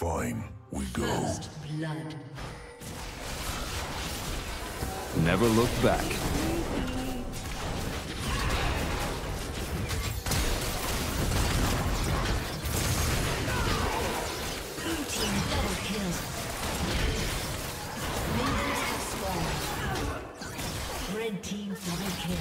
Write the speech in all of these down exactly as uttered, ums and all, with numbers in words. Fine, we go. First blood. Never look back. Blue team double kill. Minions have spawned. Red team double kill.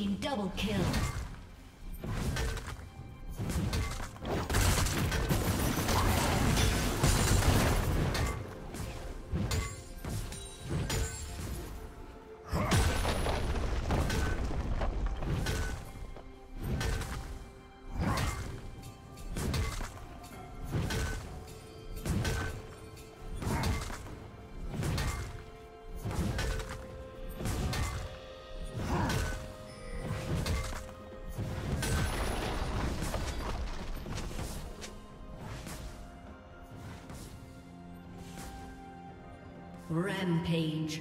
team double kill. Rampage.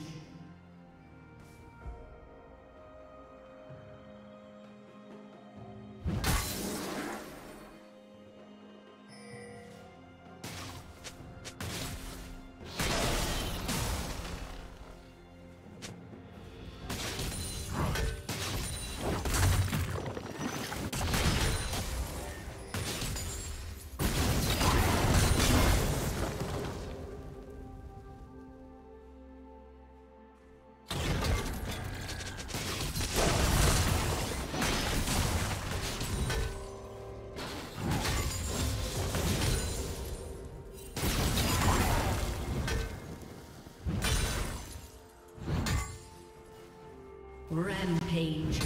Rampage.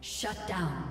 Shut down.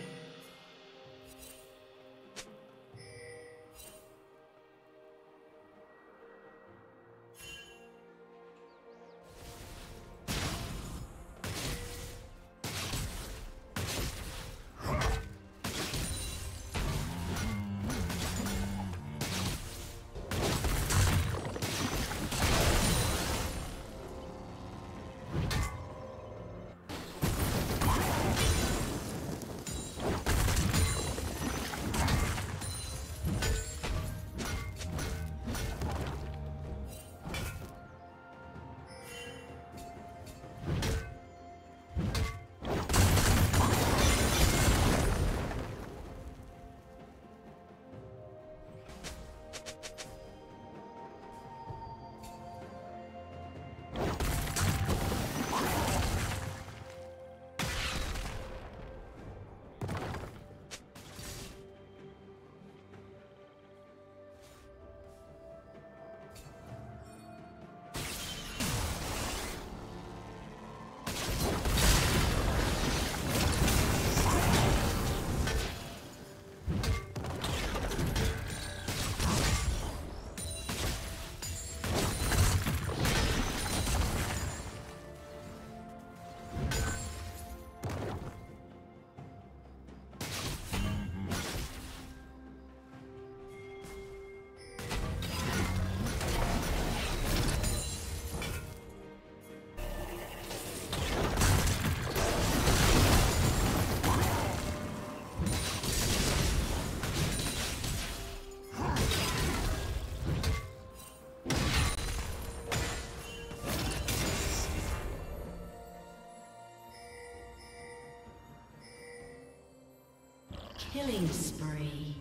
Killing spree.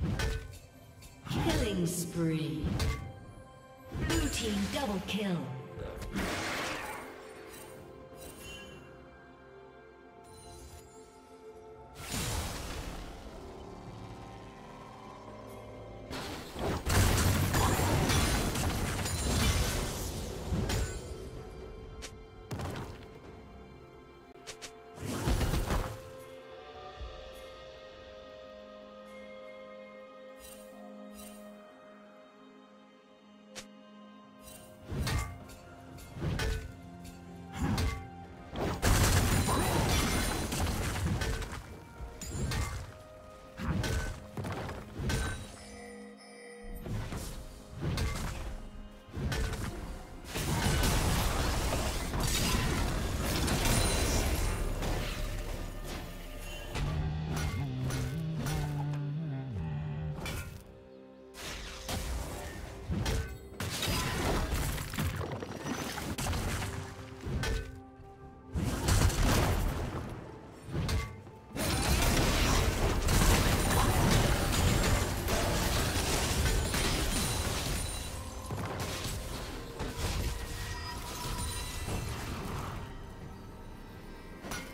Killing spree. Blue team double kill.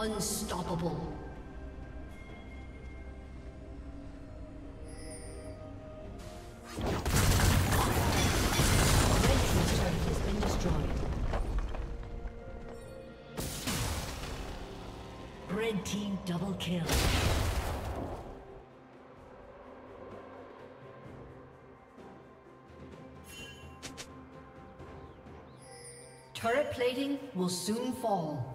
Unstoppable. Red team double kill. Turret plating will soon fall.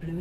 Blue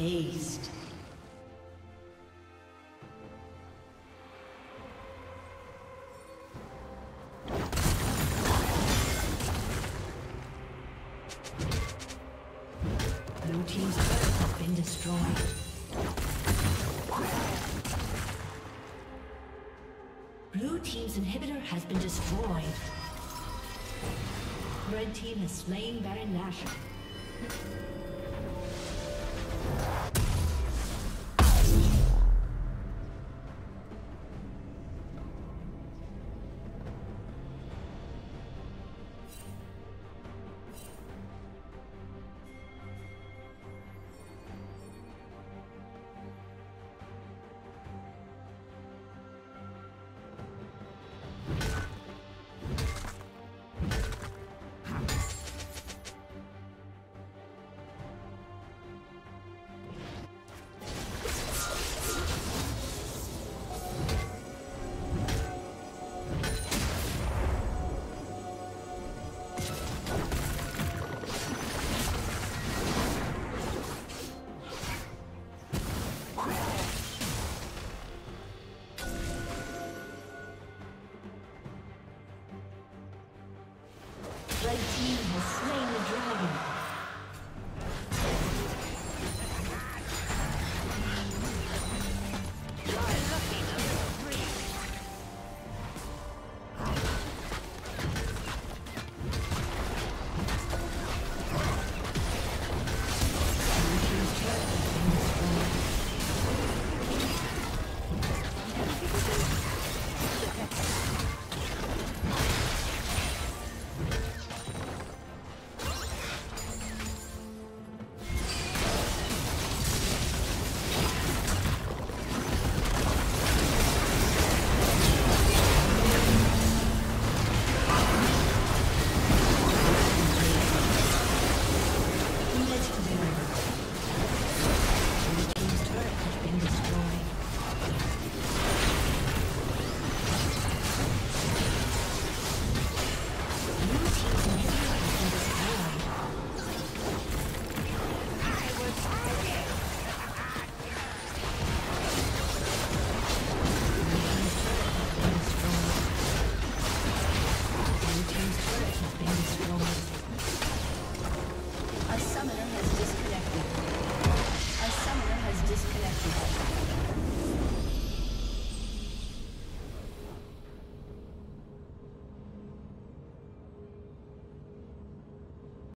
Aced. Blue team's turret has been destroyed. Blue team's inhibitor has been destroyed. Red team has slain Baron Nashor. Red team has slain.